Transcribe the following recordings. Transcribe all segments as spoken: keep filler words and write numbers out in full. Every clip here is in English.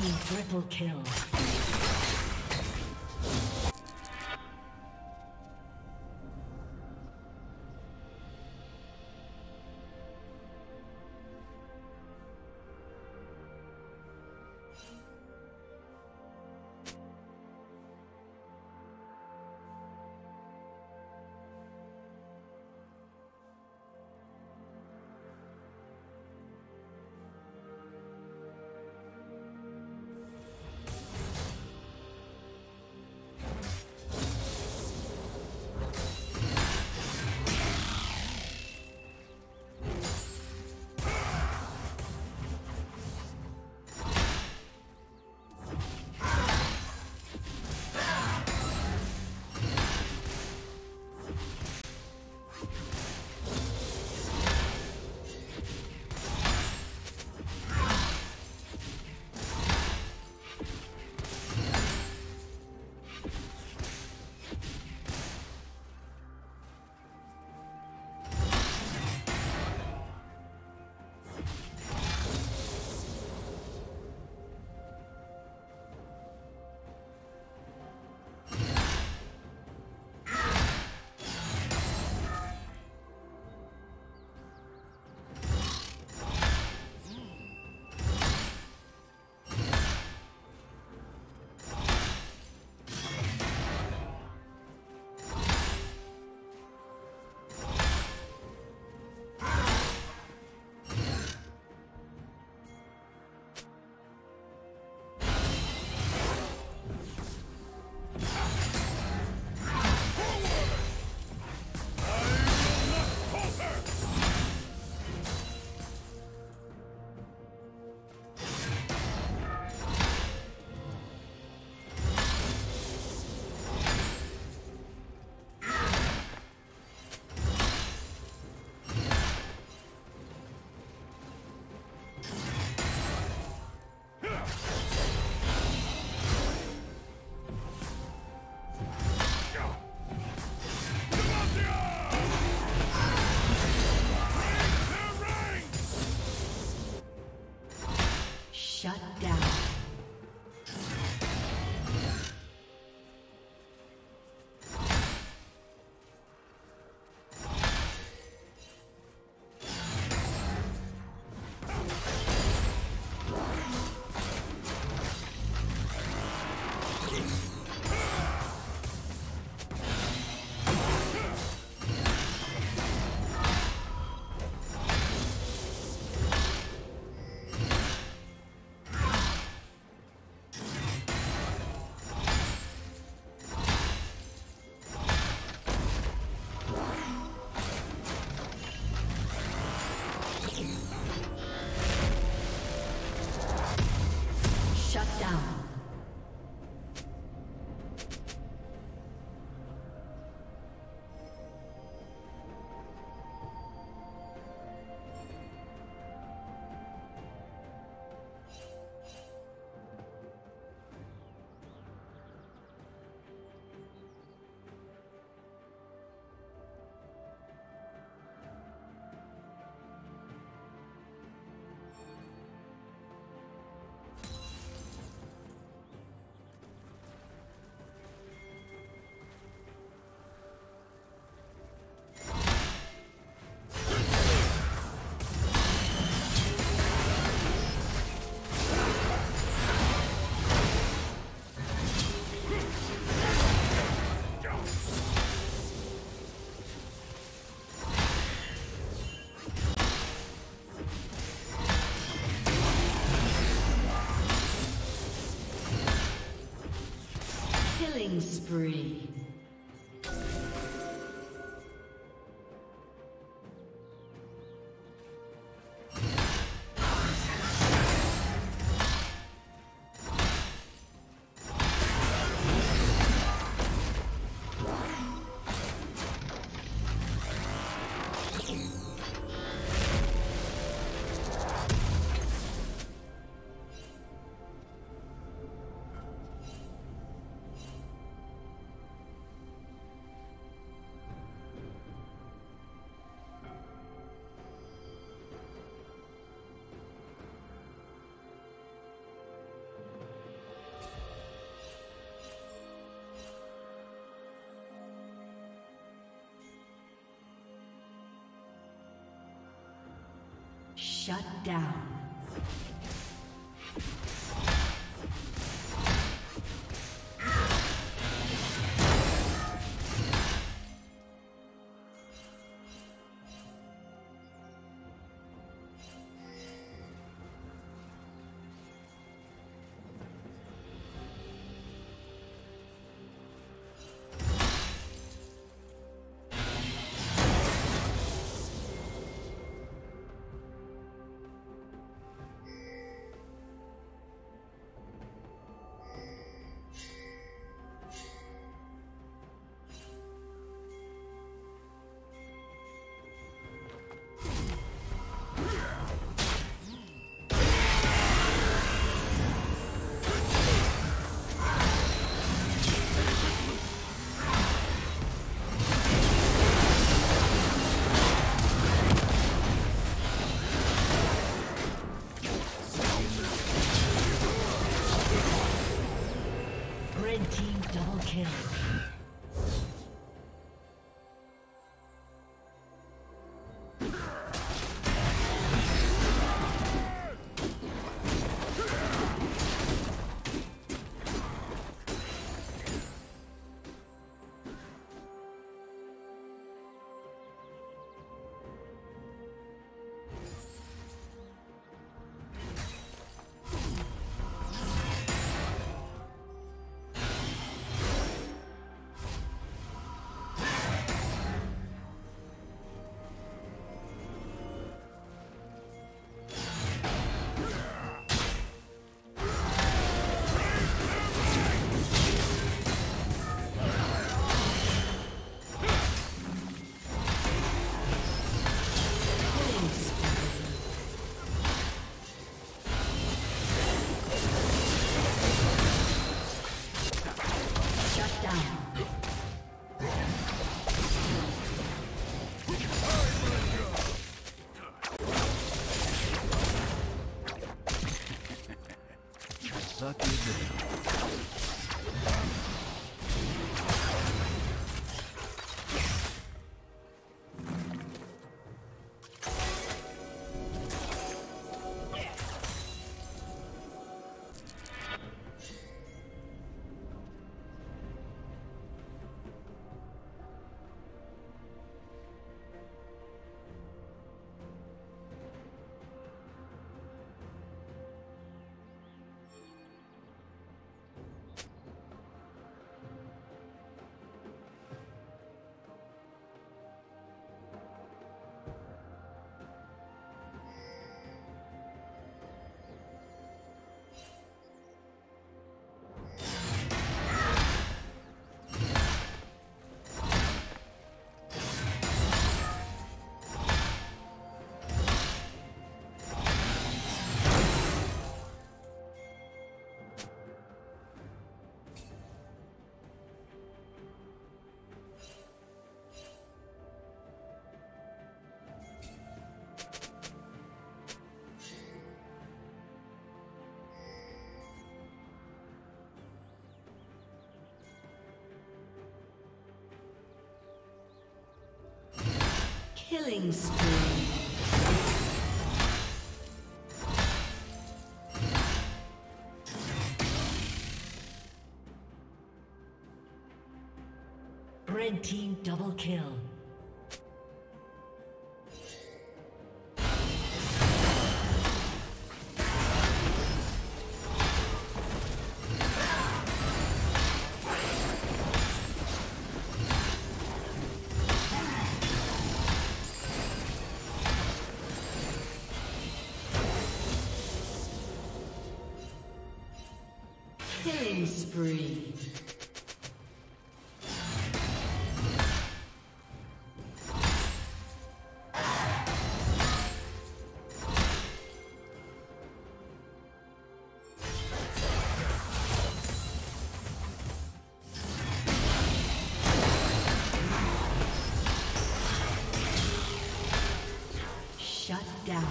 Team triple kill. Spree. Shut down. Kill. Killing spree. Red team double kill. Killing spree. Shut down.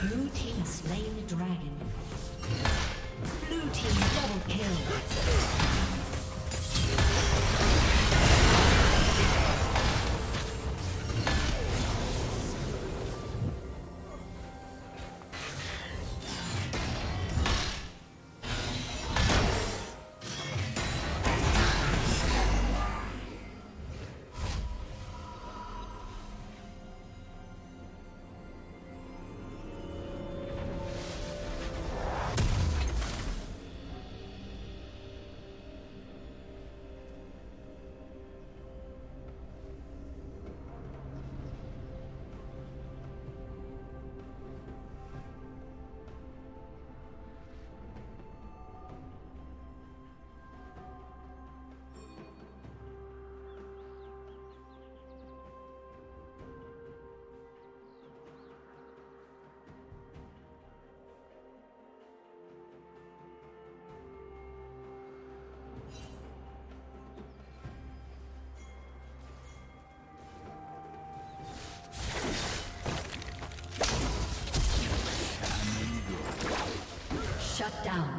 Blue team slain the dragon. Blue team double kill. Shut down.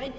Red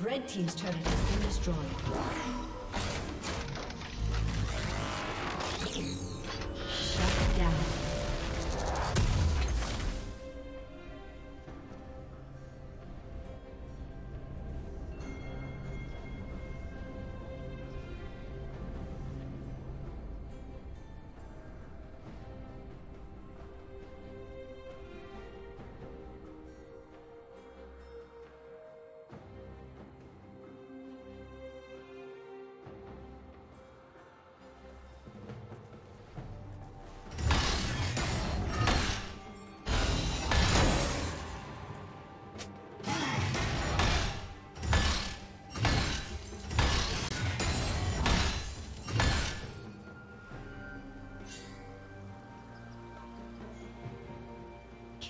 Red team's turret has been destroyed.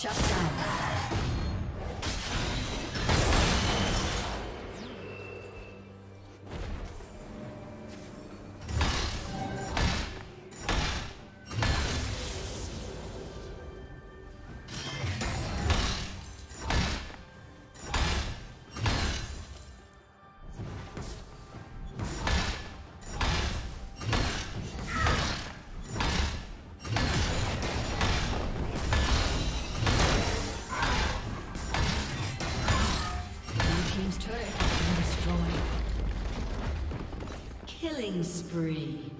Shut down. Killing spree.